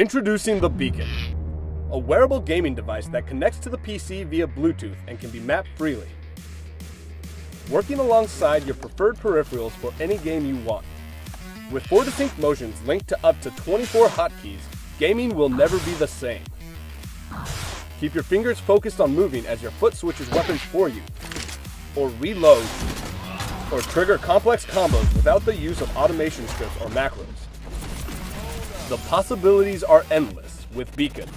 Introducing the Beacon, a wearable gaming device that connects to the PC via Bluetooth and can be mapped freely. Working alongside your preferred peripherals for any game you want. With 4 distinct motions linked to up to 24 hotkeys, gaming will never be the same. Keep your fingers focused on moving as your foot switches weapons for you, or reloads, or trigger complex combos without the use of automation scripts or macros. The possibilities are endless with Beacon.